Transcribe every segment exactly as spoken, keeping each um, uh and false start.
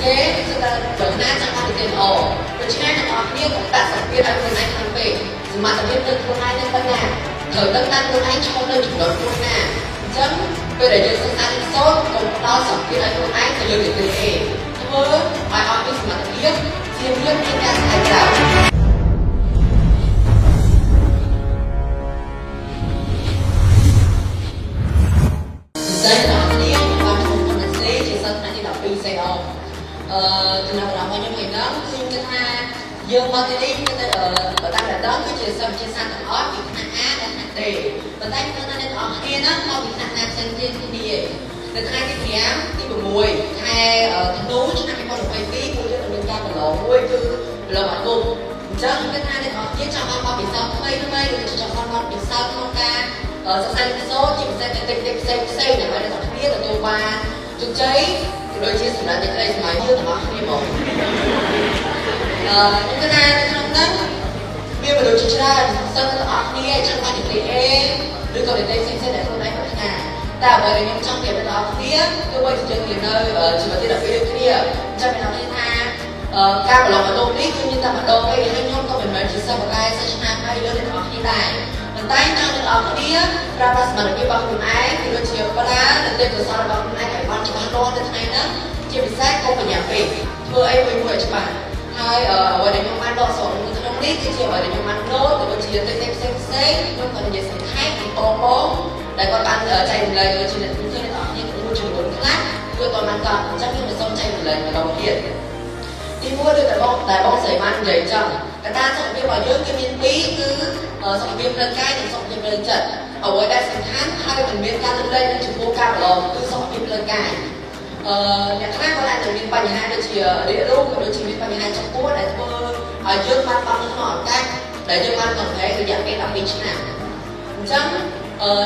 Today is the National Holiday Hall. The China of New That's a great African campaign. The mother of the Korean Internet. The Dutch Korean children to learn from them. Then, with a society soul, the loss of the Korean to live in the day. Tomorrow, my office must be here. See you in that. Your body is a but I don't which is some just an art you can add and day. But I can add on here now we can have sent in the The kind of yam, the boy, I know which I'm going to my feet, which I'm going to have a long way to blow my book. Just with hand it on here, I'm going to be some way to make it, which I'm going to be some of that. Society so, you said that they say, say that I don't hear the two bars. Today, the riches that they place my youth among people. Chúng ta trong đất biết về đồ chơi ra, sau đó học đi trong quá trình luyện em, đưa cậu đến đây xem xét để hôm nay các nhà tạo bởi những trong việc đó tiếp, tôi quay trường nhiều nơi chỉ có tiết lập video kia, trong việc đó như ta cao của lòng và tôn vít, nhưng ta bắt đầu cái hành hôn của mình mới chỉ sau một cái sẽ chúng ta hai đứa để học hiện tại, mình tay nhau được học tiếp, ra ba mà được đi bằng cùng ai thì đôi chiều qua lá, lần tên của sau là bằng cùng ai phải quan cho con đôi thế này nữa, chỉ vì sách không phải nhà phê, vừa ấy với người cho bạn. Hai ở đây nhóm ăn đỏ sổ người ta không biết thì chiều ở đây nhóm ăn nốt thì còn chỉ là tên xem xem nhưng còn nhiều sự thay thì to bố đấy còn bạn ở chạy một lần rồi chỉ là chúng tôi đó nhưng cũng một trường bốn class vừa còn ăn còn cũng chắc như là xong chạy một lần và đồng tiền thì mua được tại bông tại bông sấy man giấy chồng người ta xong việc vào những cái miếng bí cứ xong việc lên cái thì xong việc lên trận ở ngoài đây xem tháng hai mình miếng ca lên đây nên chúng vô cao rồi cứ xong việc lên cái nhà khác có lại từ miền Bắc nhà được chỉ địa luôn của đối chỉ miền Bắc nhà trong quốc để tôi ở dương ban ban họ cách để dương ban tổng thể thì dạng cái đặc biệt nào chẳng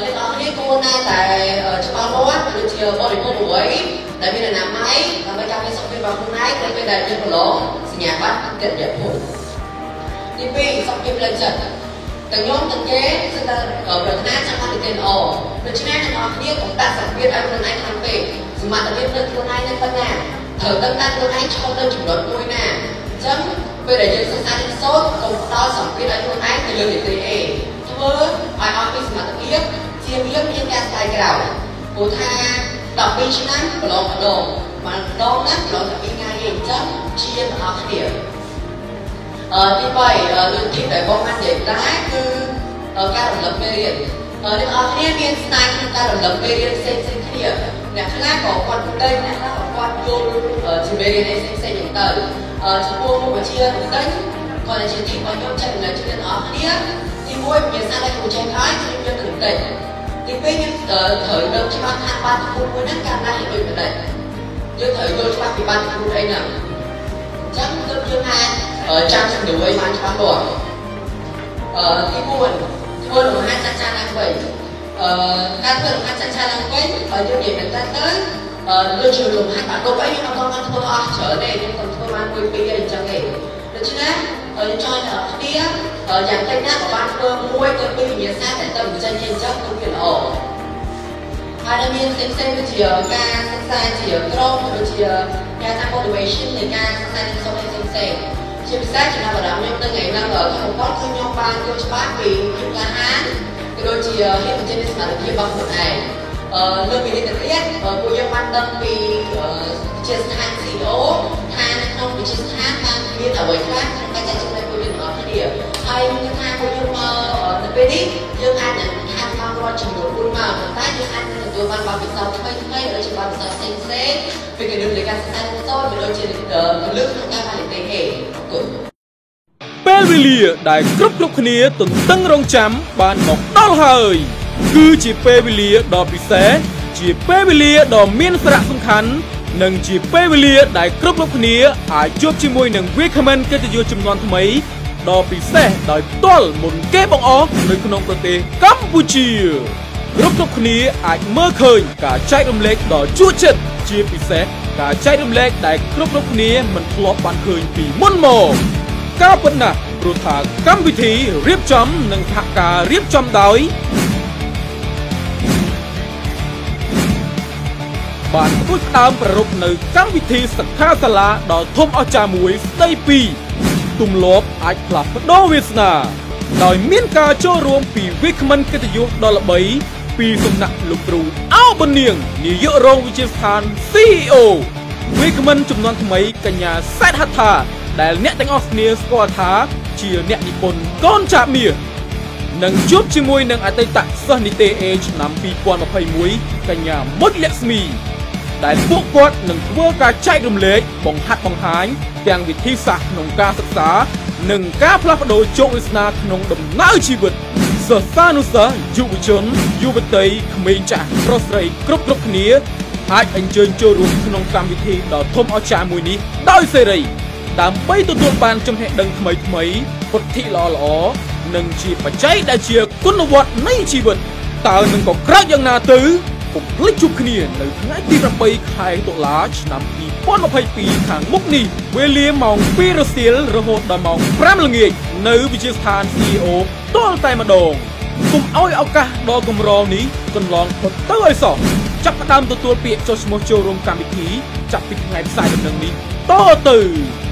nên nói với cô na tại trong ban lót được chỉ có để cô buổi tại vì là làm máy và bên trong cái xong viên vào hôm nay nên bên đại dương của lỗ nhà bắt kiện địa phủ đi về xong viên lên trận từng nhóm từng kế chúng ta ở Việt Nam trong ban tiền ổ được chỉ nên nói với cô ta sản viên anh Tuấn Anh làm về mà tập viên lên tuần hai lên tuần nào thở tâm tan tuần hai cho tôi chủ động vui nè chấm về để dân sinh ăn sốt cùng đo sòng viên lên tuần hai thì lương để tùy ẻ thưa hỏi office mà tập biết chia biết liên quan tài cái đảo của tha đọc viên chức năng của lò bản đồ mà đo nát lò tập viên ngay hình chấm chia mà học điểm như vậy lương kim để công an để đá cứ ca đồng lập về điện nếu ở phía bên này ta đồng lập về điện xem xem cái điểm nhà khác có quan quân đây nhà khác có quan quân chỉ về đây xem xem những tờ chỉ mua mua chia từ đấy còn là chỉ tìm có nhóm trận là chuyện đó đĩa thì mua miền xa lại của tranh thái thì nhân từng đấy thì bên những thời đầu cho ban hàng ban cũng mua đất cam này rồi từ đấy nhưng thời đầu cho ban thì ban cũng đây nào chắc tương đương hai ở trang trong đầu ấy ban cho ban đỏ thì buồn mua được hai trang trang đang vậy các phần các trang trang đang quên ở những điểm đến tới lưu trữ được hai bản đồ ấy nhưng mà con con thôi à trở về nhưng còn thôi ban quên bây giờ chẳng thể được chứ đấy ở những trò ở đĩa ở dạng tay nát của ban cơ mua cơ bị nhiệt sát tại tầm chân nhân chất công việc ổ hai đâm nhiên xem xem cái chiều ca xem sai chiều chrome rồi chiều ca sang motivation thì ca sang sai sau đây xem xem chiều sát chúng ta bảo đảm nhưng từ ngày năm ở không có không nhau ban cơ cho bác vì những là hán đôi chị hiện trên nền tảng kia bằng một ngày lương vì tiền tiết cô giáo quan tâm vì chia sẻ gì đó than không vì chia sẻ than biết ở với khác trong cái chạy trong này cô đừng ở cái điểm hay như than cô nhưng mà ở tập bên đi nhưng anh là than bao lo chừng đồ buôn mà còn tái như anh là tôi ban bao bị sao thay thay rồi chỉ ban sao xem xét vì cái đường để cái sai sót vì đôi chị lương không cao mà để thể cũng ពេលវេលាដែលគ្រប់ៗគ្នាទន្ទឹងរង់ចាំបានមកដល់ហើយគឺជាពេលវេលាដ៏ពិសេសជាពេលវេលាដ៏មានសារៈសំខាន់និងជាពេលវេលាដែលគ្រប់ៗគ្នាអាចជួបជាមួយនឹងវាគ្មិនកិត្តិយសជំនាន់ថ្មីដ៏ពិសេសដោយផ្ទាល់មុនគេបងអស់នៅក្នុងប្រទេសកម្ពុជា ការពិតណាស់ព្រោះថាកម្មវិធីរៀបចំនិងសហការរៀបចំដោយ បានពុជតាមប្ររពនៅកម្មវិធីសិក្ខាសាលាដ៏ធំអស្ចារ្យមួយស្ដីពីទំលាប់អាចផ្លាស់ប្ដូរវាសនាដោយមានការចូលរួមពីវិក្កមកិត្តិយសដ៏ល្បីពីសំណាក់លោកគ្រូអោបនាងនាយករងវិទ្យាស្ថាន C E O វិក្កមចំនួនថ្មីកញ្ញាសេដ្ឋហត្ថាដែលអ្នកទាំងអស់គ្នាស្គាល់ថាជាអ្នកនិពន្ធកូនចាបមាសនិងជួបជាមួយនឹងអតីតសិស្សនិទេសអេឆ្នាំtwo thousand twenty-oneកញ្ញាមុចលក្ស្មីដែលពួកគាត់នឹងធ្វើការចែករំលែកបង្ហាត់បង្ហាញទាំងវិធីសាស្ត្រក្នុងការសិក្សានិងការផ្លាស់ប្ដូរជោគវាសនាក្នុងដំណើរជីវិតសិស្សានុសិស្សយុវជនយុវតីក្មេងចាស់ប្រុសស្រីគ្រប់គ្រប់គ្នាអាចអញ្ជើញចូលរួមក្នុងកម្មវិធីដ៏ធំអស្ចារ្យមួយនេះដោយសេរីដើម្បីទទួលបានចំណេះដឹងថ្មីថ្មីពុទ្ធិល្អល្អនិងជាបច្ច័យដែលជាគុណវត្តនៃជីវិតតើនឹងក៏ក្រោកយ៉ាងណាទៅកុំភ្លេចជួបគ្នានៅថ្ងៃទីeightខែតុលាឆ្នាំtwenty twenty-twoខាងមុខនេះវេលាម៉ោងtwoរសៀលរហូតដល់ម៉ោងfiveល្ងាចនៅវិទ្យាស្ថាន C E O ទាល់តែម្ដងកុំឲ្យឱកាសដ៏កម្រនេះកន្លងផុតទៅឲ្យសោះចាប់ផ្ដើមទទួលពាក្យចុះឈ្មោះចូលរួមកម្មវិធីចាប់ពីថ្ងៃផ្សាយដំណឹងនេះតទៅ